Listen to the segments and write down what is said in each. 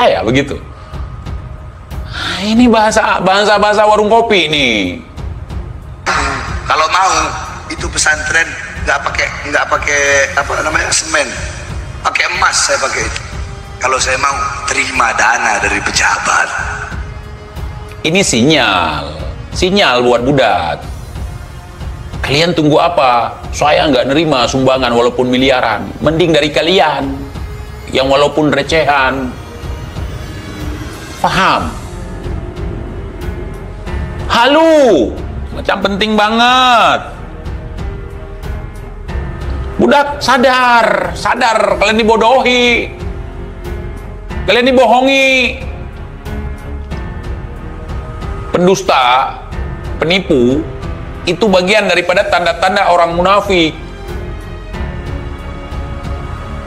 percaya begitu. Nah, ini bahasa warung kopi nih. Kalau mau itu pesantren nggak pakai apa namanya semen, pakai emas saya pakai itu. Kalau saya mau terima dana dari pejabat. Ini sinyal buat budak. Kalian tunggu apa? Saya nggak nerima sumbangan walaupun miliaran. Mending dari kalian yang walaupun recehan. Paham? Halu, macam penting banget. Budak sadar kalian dibodohi, kalian dibohongi. Pendusta, penipu, itu bagian daripada tanda-tanda orang munafik.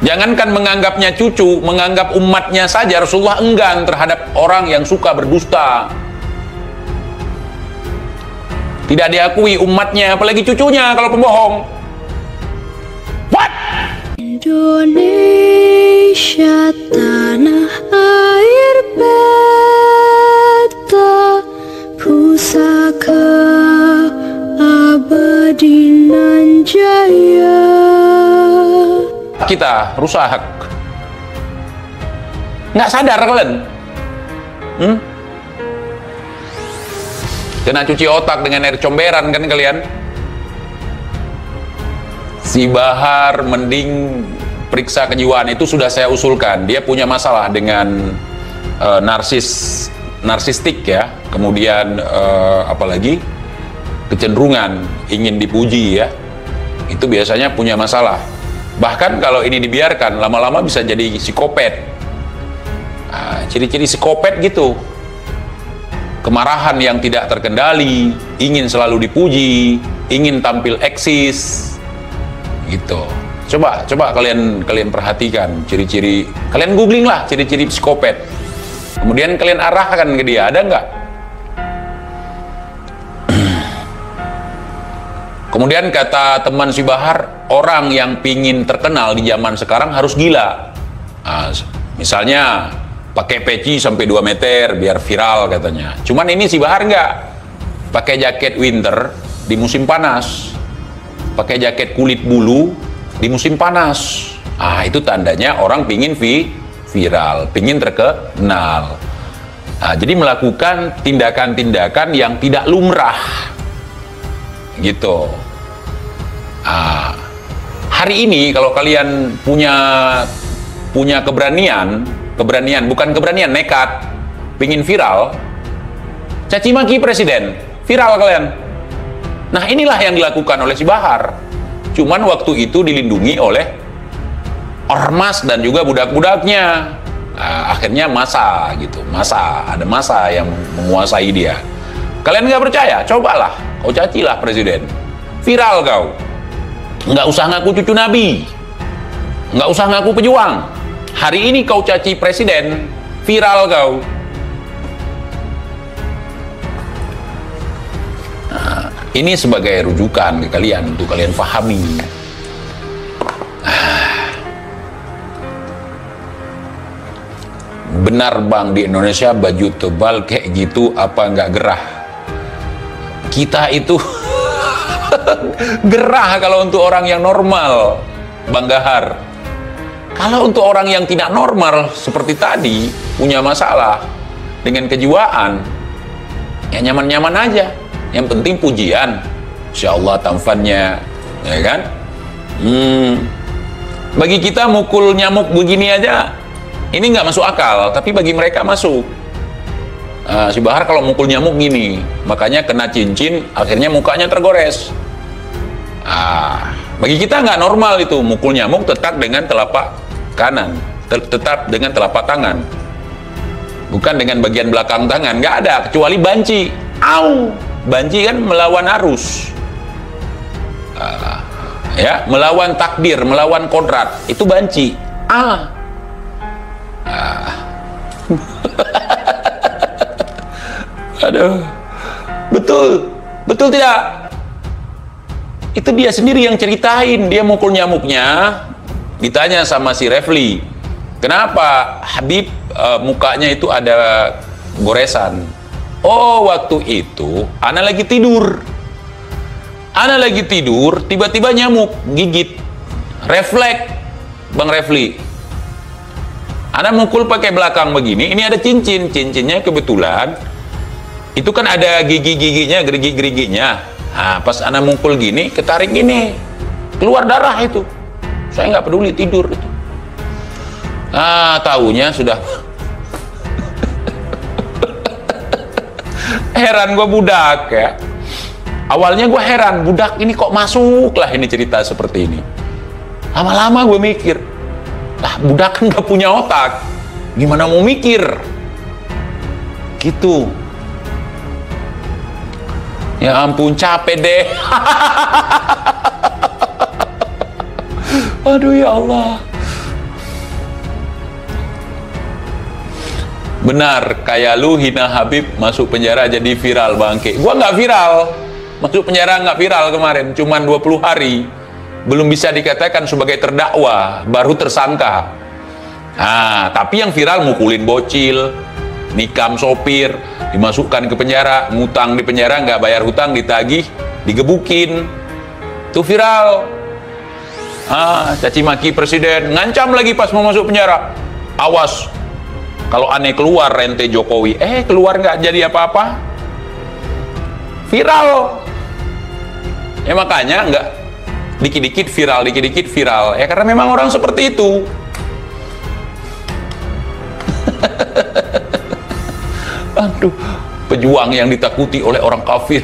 Jangankan menganggapnya cucu, menganggap umatnya saja Rasulullah enggan terhadap orang yang suka berdusta. Tidak diakui umatnya, apalagi cucunya kalau pembohong. What? Indonesia tanah air beta, pusaka abadi nan jaya. Kita rusak, nggak sadar kalian. Jangan cuci otak dengan air comberan kan kalian. Si Bahar mending periksa kejiwaan, itu sudah saya usulkan. Dia punya masalah dengan narsistik ya, kemudian apalagi kecenderungan ingin dipuji ya, itu biasanya punya masalah. Bahkan kalau ini dibiarkan, lama-lama bisa jadi psikopat. Ciri-ciri psikopat gitu. Kemarahan yang tidak terkendali, ingin selalu dipuji, ingin tampil eksis, gitu. Coba kalian perhatikan ciri-ciri. Kalian googling lah ciri-ciri psikopat. Kemudian kalian arahkan ke dia, ada nggak? Kemudian kata teman si Bahar, orang yang pingin terkenal di zaman sekarang harus gila. Nah, misalnya pakai peci sampai 2 meter biar viral katanya. Cuman ini si Bahar nggak, pakai jaket winter di musim panas, pakai jaket kulit bulu di musim panas. Ah, itu tandanya orang pingin viral, pingin terkenal. Nah, jadi melakukan tindakan-tindakan yang tidak lumrah. Gitu. Ah, hari ini kalau kalian punya keberanian, bukan keberanian, nekat, pingin viral, caci maki presiden, viral kalian. Nah, inilah yang dilakukan oleh si Bahar. Cuman waktu itu dilindungi oleh ormas dan juga budak-budaknya. Nah, akhirnya masa gitu, ada masa yang menguasai dia. Kalian nggak percaya? Cobalah, kau cacilah presiden. Viral kau. Nggak usah ngaku cucu Nabi. Nggak usah ngaku pejuang. Hari ini kau caci presiden, viral kau. Nah, ini sebagai rujukan ke kalian, untuk kalian pahami. Benar bang, di Indonesia baju tebal kayak gitu apa nggak gerah? Kita itu gerah kalau untuk orang yang normal, Bang Gahar. Kalau untuk orang yang tidak normal seperti tadi, punya masalah dengan kejiwaan, ya nyaman-nyaman aja. Yang penting pujian, insya Allah tamfannya, ya kan? Bagi kita mukul nyamuk begini aja, ini nggak masuk akal, tapi bagi mereka masuk. Si Bahar kalau mukul nyamuk gini, makanya kena cincin, akhirnya mukanya tergores. Bagi kita nggak normal itu, mukul nyamuk tetap dengan telapak kanan, tetap dengan telapak tangan, bukan dengan bagian belakang tangan, nggak ada, kecuali banci. Au, banci kan melawan arus, ya, melawan takdir, melawan kodrat, itu banci. Aduh, betul tidak? Itu dia sendiri yang ceritain, dia mukul nyamuknya. Ditanya sama si Refli, kenapa Habib mukanya itu ada goresan. Oh, waktu itu Ana lagi tidur. Ana lagi tidur, tiba-tiba nyamuk gigit. Refleks Bang Refli. Ana mukul pakai belakang begini, ini ada cincin. Cincinnya kebetulan itu kan ada gigi-giginya, gerigi-geriginya. Nah, pas Ana mukul gini, ketarik gini. Keluar darah itu. Saya nggak peduli, tidur itu. Nah, taunya sudah. Heran gue budak ya. Awalnya gue heran, budak ini kok masuk lah ini cerita seperti ini. Lama-lama gue mikir, lah budak kan gak punya otak, gimana mau mikir? Gitu. Ya ampun, capek deh. Aduh ya Allah. Benar, kayak lu hina Habib masuk penjara jadi viral bangke. Gua nggak viral. Masuk penjara nggak viral kemarin, cuman 20 hari. Belum bisa dikatakan sebagai terdakwa, baru tersangka. Nah, tapi yang viral mukulin bocil, nikam sopir, dimasukkan ke penjara, ngutang di penjara, nggak bayar hutang, ditagih, digebukin. Itu viral. Ah, caci maki presiden, ngancam lagi pas mau masuk penjara. Awas, kalau aneh keluar rente Jokowi. Keluar nggak jadi apa-apa. Viral. Ya makanya nggak dikit-dikit viral. Ya karena memang orang seperti itu. Aduh, pejuang yang ditakuti oleh orang kafir.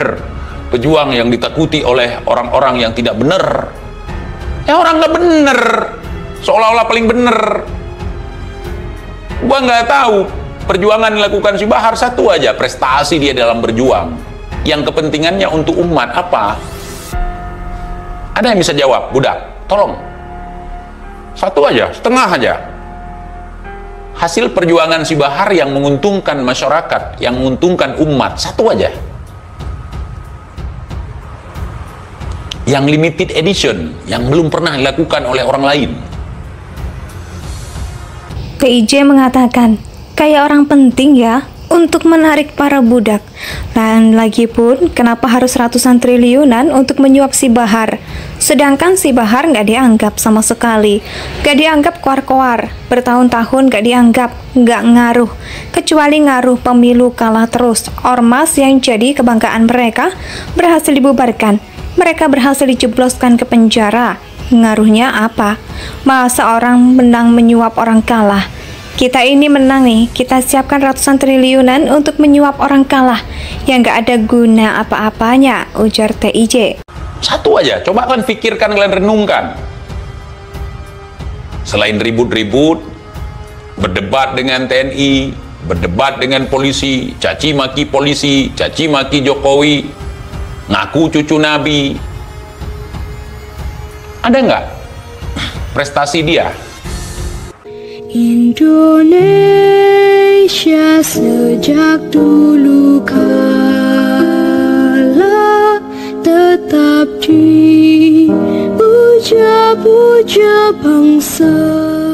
Pejuang yang ditakuti oleh orang-orang yang tidak benar. Ya orang nggak benar. Seolah-olah paling benar. Gua nggak tahu perjuangan dilakukan si Bahar satu aja, prestasi dia dalam berjuang yang kepentingannya untuk umat apa? Ada yang bisa jawab? Budak, tolong satu aja, setengah aja hasil perjuangan si Bahar yang menguntungkan masyarakat, yang menguntungkan umat, satu aja yang limited edition, yang belum pernah dilakukan oleh orang lain. PIJ mengatakan, kayak orang penting ya untuk menarik para budak. Dan lagi pun, kenapa harus ratusan triliunan untuk menyuap si Bahar? Sedangkan si Bahar nggak dianggap sama sekali. Nggak dianggap koar-koar, bertahun-tahun nggak dianggap, nggak ngaruh. Kecuali ngaruh pemilu kalah terus, ormas yang jadi kebanggaan mereka berhasil dibubarkan. Mereka berhasil dijebloskan ke penjara. Ngaruhnya apa? Masa orang menang menyuap orang kalah? Kita ini menang nih, kita siapkan ratusan triliunan untuk menyuap orang kalah yang nggak ada guna apa-apanya, ujar TIJ. Satu aja, coba kalian pikirkan, kalian renungkan. Selain ribut-ribut, berdebat dengan TNI, berdebat dengan polisi, caci maki polisi, caci maki Jokowi, ngaku cucu Nabi. Ada nggak prestasi dia? Indonesia sejak dulu kala tetap dipuja-puja bangsa.